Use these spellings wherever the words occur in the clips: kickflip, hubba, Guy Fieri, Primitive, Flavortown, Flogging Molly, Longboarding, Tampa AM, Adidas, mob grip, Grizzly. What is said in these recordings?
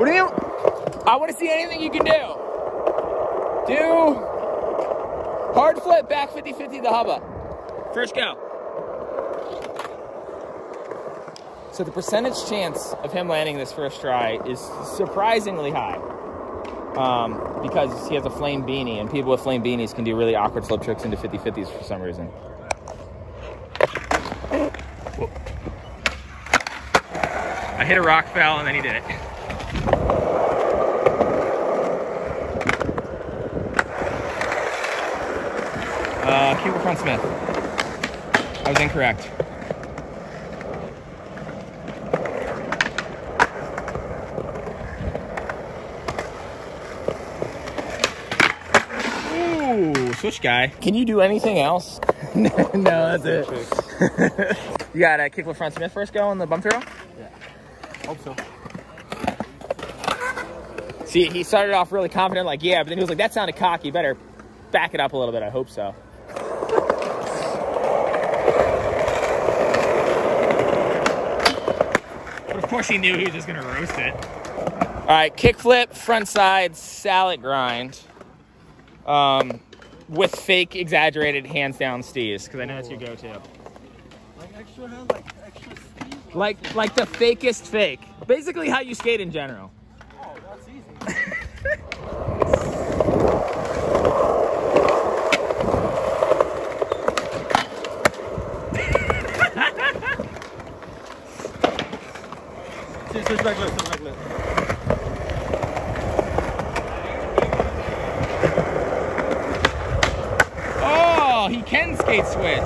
What do you mean? I want to see anything you can do. Do hard flip, back 50-50 the hubba. First go. So the percentage chance of him landing this first try is surprisingly high because he has a flame beanie, and people with flame beanies can do really awkward flip tricks into 50-50s for some reason. I hit a rock foul, and then he did it. Keep it front Smith. I was incorrect. Ooh, switch guy. Can you do anything else? No, that's it. You got a kickflip front Smith first go on the bump throw? Yeah. Hope so. See, he started off really confident, like, yeah, but then he was like, that sounded cocky. Better back it up a little bit. I hope so. But of course he knew he was just going to roast it. All right, kickflip, front side, salad grind with fake exaggerated hands down stees, because I know that's your go-to. Like extra hands, like extra stees? Like the fakest fake. Basically how you skate in general. Oh, that's easy. Switch back left, switch back left. Oh, he can skate switch.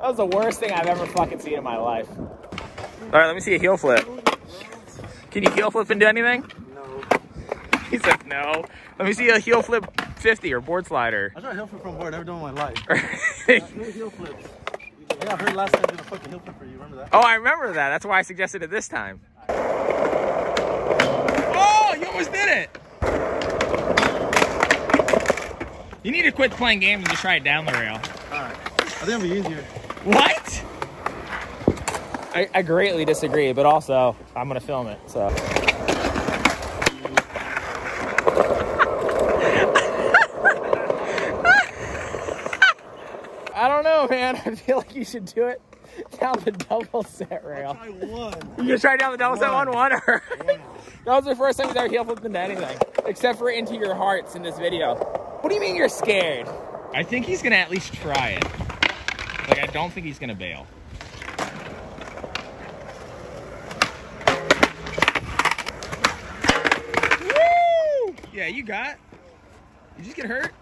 That was the worst thing I've ever fucking seen in my life. All right, let me see a heel flip. Can you heel flip and do anything? No. He said no. Let me see a heel flip 50 or board slider. I tried heel flip from board. I've never done in my life. No heel flips. Yeah, I heard last time I did a fucking heel flip for you. Remember that? Oh, I remember that. That's why I suggested it this time. Oh, you almost did it. You need to quit playing games and just try it down the rail. All right. I think it'll be easier. What? I greatly disagree, but also I'm gonna film it, so. I don't know, man. I feel like you should do it down the double set rail. I'll try one. You gonna try down the double set one? Or yeah. That was the first time he's ever heel flipped into anything, except for into your hearts in this video. What do you mean you're scared? I think he's gonna at least try it. Like, I don't think he's gonna bail. Woo! Yeah, you got. You just get hurt.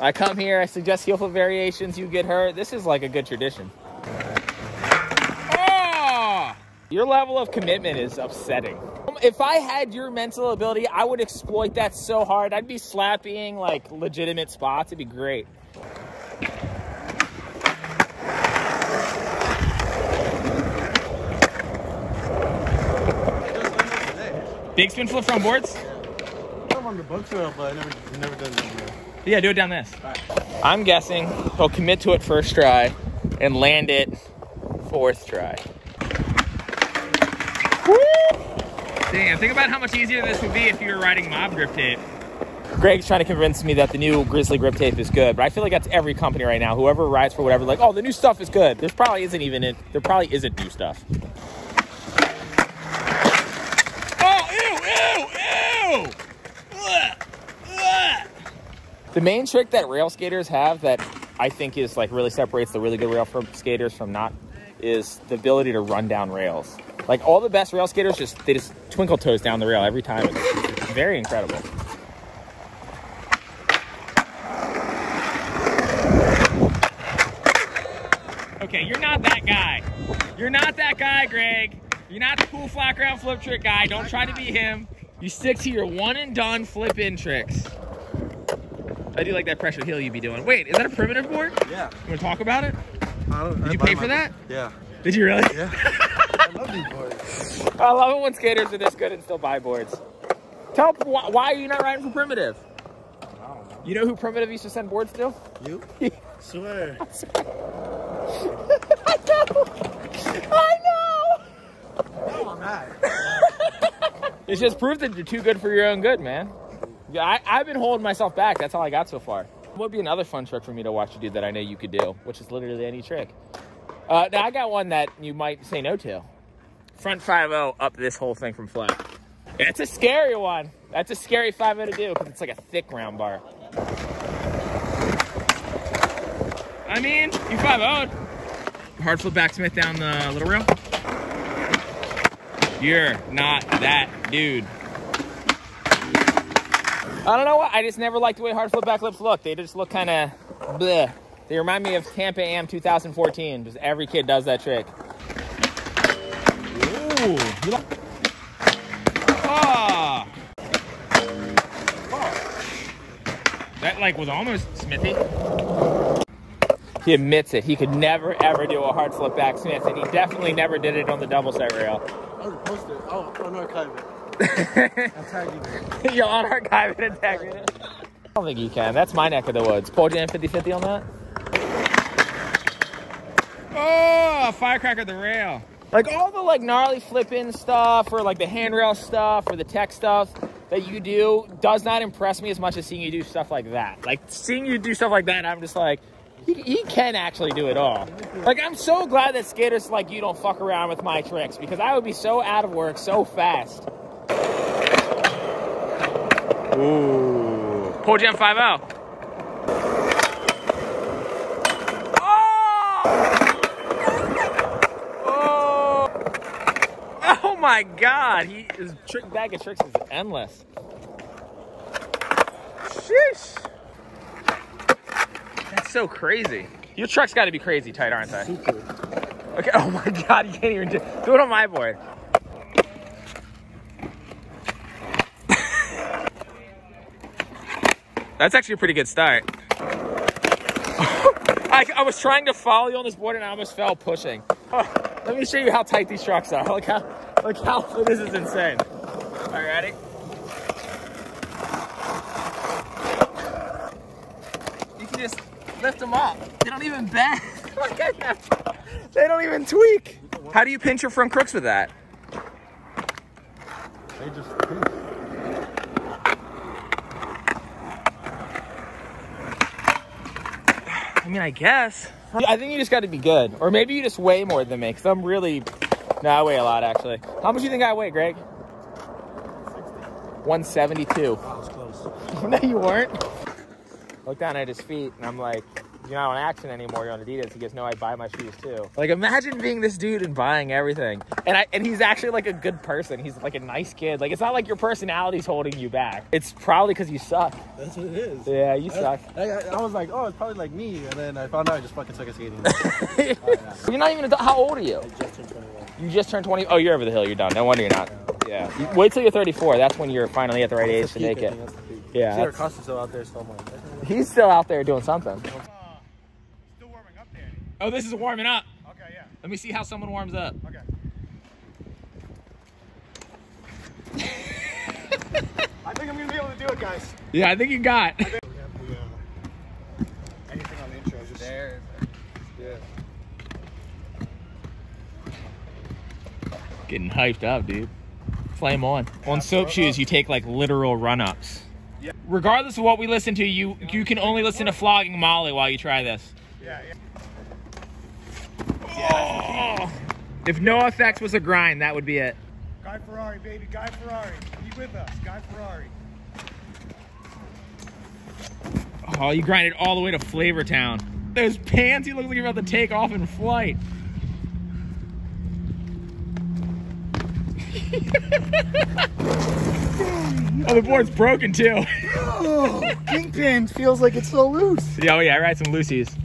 I come here, I suggest heel flip variations, you get hurt. This is like a good tradition. Oh! Your level of commitment is upsetting. If I had your mental ability, I would exploit that so hard. I'd be slapping like legitimate spots. It'd be great. Big spin flip from boards? I'm on the bump trail, but I've never done that. Yeah, do it down this. All right. I'm guessing he'll commit to it first try and land it fourth try. Woo! Damn, think about how much easier this would be if you were riding mob grip tape. Greg's trying to convince me that the new Grizzly grip tape is good, but I feel like that's every company right now. Whoever rides for whatever, like, oh, the new stuff is good. There probably isn't new stuff. The main trick that rail skaters have that I think is like really separates the really good rail skaters from not is the ability to run down rails. Like all the best rail skaters, they just twinkle toes down the rail every time. It's very incredible. Okay, you're not that guy. You're not that guy, Greg. You're not the cool flat ground flip trick guy. Don't try to be him. You stick to your one and done flip in tricks. I do like that pressure heel you be doing. Wait, is that a primitive board? Yeah. You want to talk about it? Did you pay for that? Yeah. Did you really? Yeah. I love these boards. I love it when skaters are this good and still buy boards. Tell why are you not riding for primitive? I don't know. You know who primitive used to send boards to? You? Swear. I swear. I know. I know. No, I'm not. It's just proof that you're too good for your own good, man. Yeah, I've been holding myself back. That's all I got so far. What would be another fun trick for me to watch you do that I know you could do, which is literally any trick? Now I got one that you might say no to. Front 5-0 up this whole thing from flat. That's a scary one. That's a scary 5-0 to do because it's like a thick round bar. I mean, you 5-0'd. Hard flip back Smith down the little rail. You're not that dude. I don't know what, I just never liked the way hard flip back flips look. They just look kind of bleh. They remind me of Tampa AM 2014. Just every kid does that trick. Ooh. Oh. That like was almost Smithy. He admits it. He could never ever do a hard flip back Smith, and he definitely never did it on the double side rail. I'll post it. Oh, I'll archive it. You're on archive and attack it. I don't think you can. That's my neck of the woods. Pull down 50-50 on that. Oh, a firecracker at the rail. Like all the like gnarly flipping stuff or like the handrail stuff or the tech stuff that you do does not impress me as much as seeing you do stuff like that. Like seeing you do stuff like that, I'm just like, he can actually do it all. Like, I'm so glad that skaters like you don't fuck around with my tricks because I would be so out of work so fast. Ooh. Pull jam 5-0. Oh! Oh! Oh my god, his bag of tricks is endless. Sheesh. That's so crazy. Your truck's gotta be crazy tight, aren't they? Okay, oh my god, you can't even do it on my board. That's actually a pretty good start. I was trying to follow you on this board and I almost fell pushing. Oh, let me show you how tight these trucks are. Look how this is insane. All right, ready? You can just lift them up. They don't even bend. They don't even tweak. How do you pinch your front crooks with that? They just pinch. I mean, I guess. I think you just got to be good. Or maybe you just weigh more than me, because I'm really... No, I weigh a lot, actually. How much do you think I weigh, Greg? 172. That was close. No, you weren't. I look down at his feet, and I'm like, you're not on Action anymore. You're on Adidas. He goes, no, I buy my shoes, too. Like, imagine being this dude and buying everything. And he's actually, like, a good person. He's, like, a nice kid. Like, it's not like your personality's holding you back. It's probably because you suck. That's what it is. Yeah, you suck. I was like, oh, it's probably like me. And then I found out I just fucking suck at skating. Oh, yeah. You're not even... How old are you? I just turned 21. You just turned 20? Oh, you're over the hill. You're done. No wonder you're not. Yeah. Yeah. Wait till you're 34. That's when you're finally at the right age to make it. Yeah. See, our Costa's still out there somewhere. He's still out there doing something. Oh, this is warming up. Okay, yeah. Let me see how someone warms up. Okay. I think I'm going to be able to do it, guys. Yeah, I think you got. I think we have the, anything on the intro. Just there. Yeah. Getting hyped up, dude. Flame on. Yeah, on Soap Shoes, you take like literal run-ups. Yeah. Regardless of what we listen to, you can only listen to Flogging Molly while you try this. Yeah, yeah. Oh. If no effects was a grind, that would be it. Guy Fieri, baby. Guy Fieri. Be with us. Guy Fieri. Oh, you grinded all the way to Flavortown. Those pants, you look like you're about to take off in flight. Oh, the board's broken, too. Oh, kingpin feels like it's so loose. Yeah, oh, yeah. I ride some loosies.